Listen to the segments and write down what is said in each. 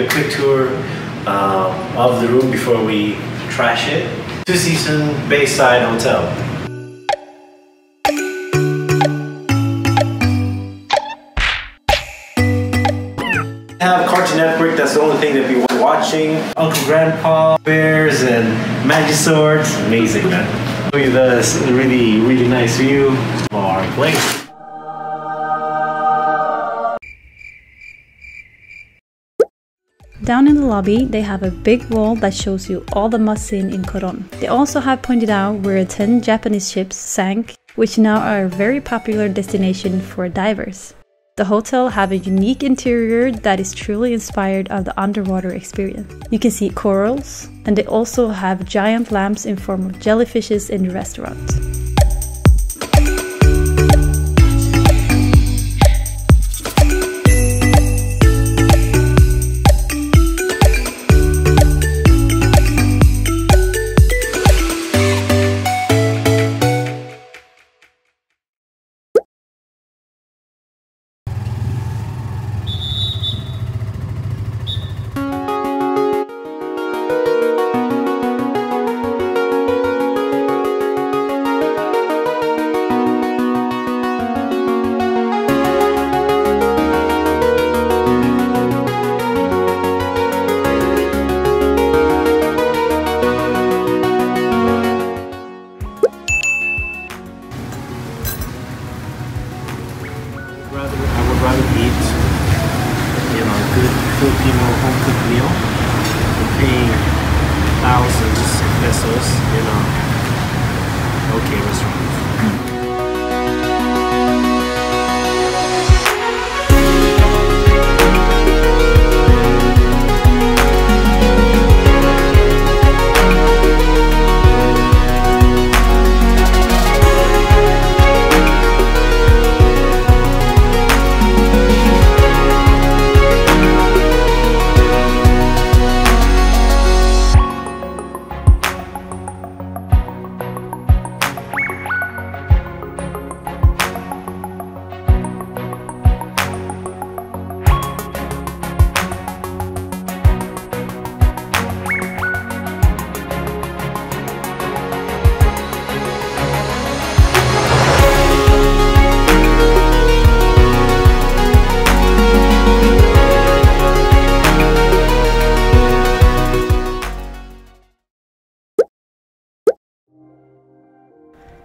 you a quick tour of the room before we trash it. Two Seasons Bayside Hotel. We have Cartoon Network, that's the only thing that we were watching. Uncle Grandpa, bears and Magiswords. Amazing, man. Look at this really, really nice view of our place. Down in the lobby, they have a big wall that shows you all the must-see in Coron. They also have pointed out where 10 Japanese ships sank, which now are a very popular destination for divers. The hotel have a unique interior that is truly inspired of the underwater experience. You can see corals, and they also have giant lamps in form of jellyfishes in the restaurant.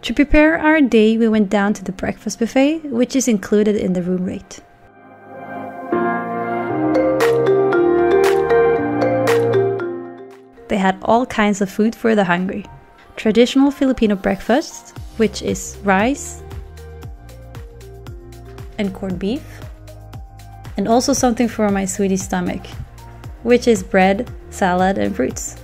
To prepare our day, we went down to the breakfast buffet, which is included in the room rate. They had all kinds of food for the hungry. Traditional Filipino breakfast, which is rice and corned beef, and also something for my Swedish stomach, which is bread, salad, and fruits.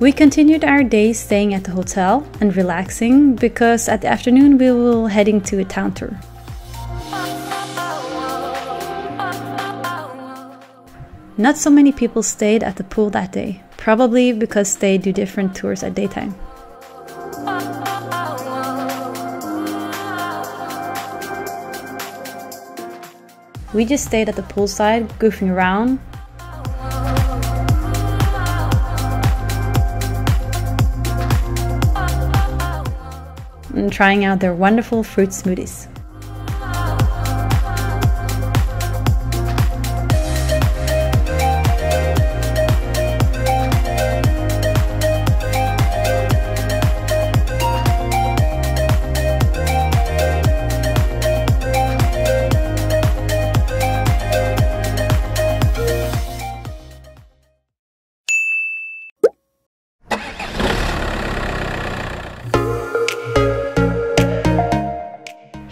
We continued our day staying at the hotel and relaxing because at the afternoon we will heading to a town tour. Not so many people stayed at the pool that day, probably because they do different tours at daytime. We just stayed at the poolside, goofing around. And trying out their wonderful fruit smoothies.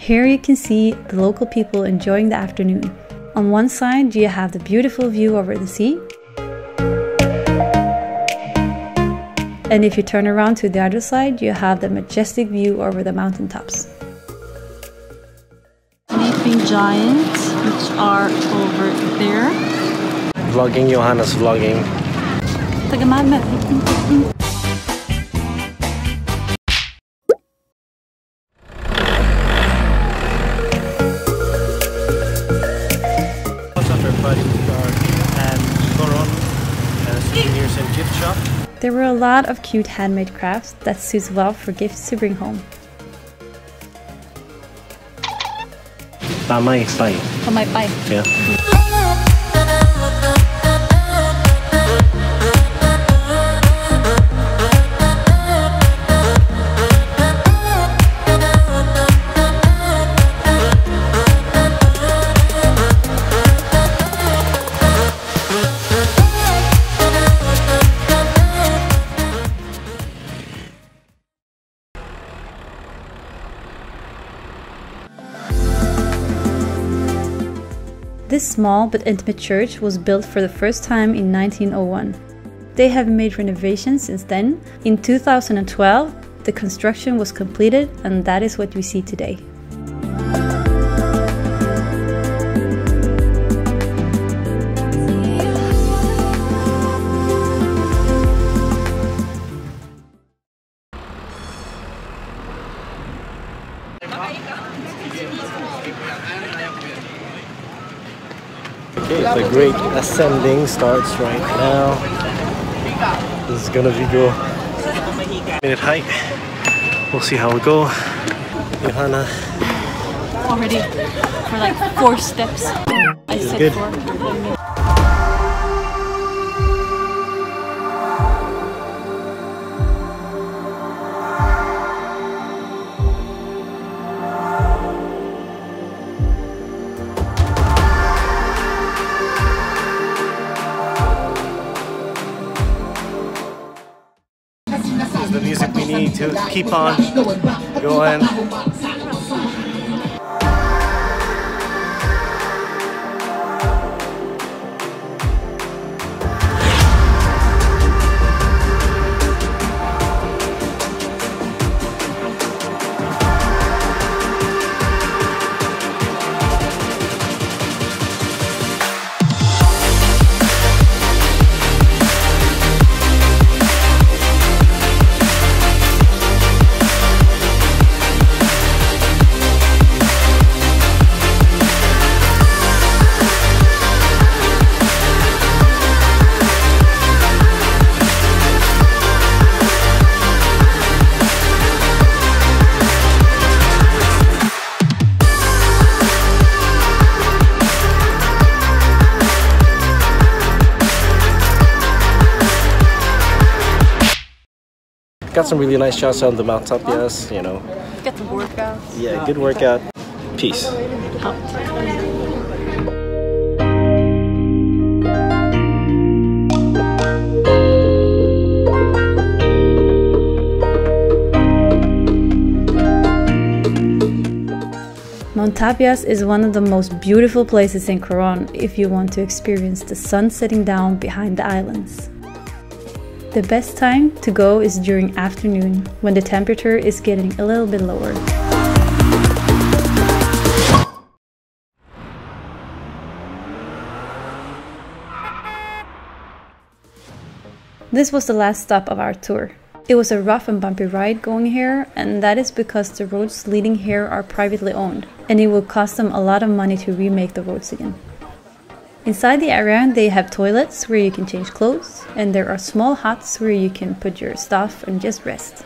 Here you can see the local people enjoying the afternoon. On one side, you have the beautiful view over the sea. And if you turn around to the other side, you have the majestic view over the mountaintops. Sleeping giants, which are over there. vlogging, Johanna's vlogging. There were a lot of cute handmade crafts that suits well for gifts to bring home. Tamay pie. Tamay pie. Yeah. This small but intimate church was built for the first time in 1901. They have made renovations since then. In 2012, the construction was completed, and that is what we see today. The great ascending starts right now. This is gonna be good. 1 minute hike. We'll see how we go. Johanna. Already for like 4 steps. I said good. 4. The music we need to keep on going. Got some really nice shots on the Mount Tapyas, you know. Got some workouts. Yeah, good workout. Peace. Out. Mount Tapyas is one of the most beautiful places in Coron if you want to experience the sun setting down behind the islands. The best time to go is during afternoon, when the temperature is getting a little bit lower. This was the last stop of our tour. It was a rough and bumpy ride going here, and that is because the roads leading here are privately owned, and it will cost them a lot of money to remake the roads again. Inside the area, they have toilets where you can change clothes, and there are small huts where you can put your stuff and just rest.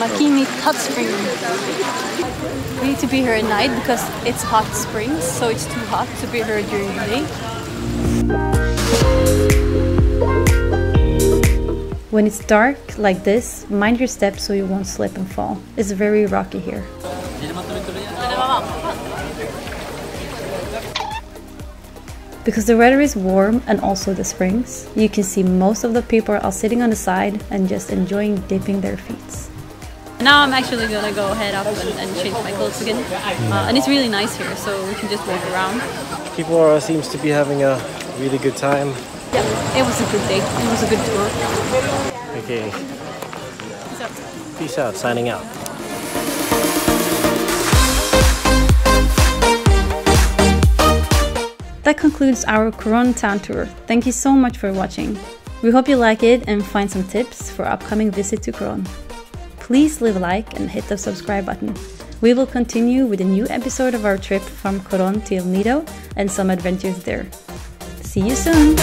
Maquinit Hotsprings. We need to be here at night because it's hot springs, so it's too hot to be here during the day. When it's dark like this, mind your steps so you won't slip and fall. It's very rocky here. Because the weather is warm and also the springs, you can see most of the people are sitting on the side and just enjoying dipping their feet. Now I'm actually gonna go head up and change my clothes again. And it's really nice here, so we can just walk around. People seems to be having a really good time. Yeah, it was a good day. It was a good tour. Okay. Peace out. Peace out. Signing out. That concludes our Coron town tour. Thank you so much for watching. We hope you like it and find some tips for upcoming visit to Coron. Please leave a like and hit the subscribe button. We will continue with a new episode of our trip from Coron to El Nido and some adventures there. See you soon!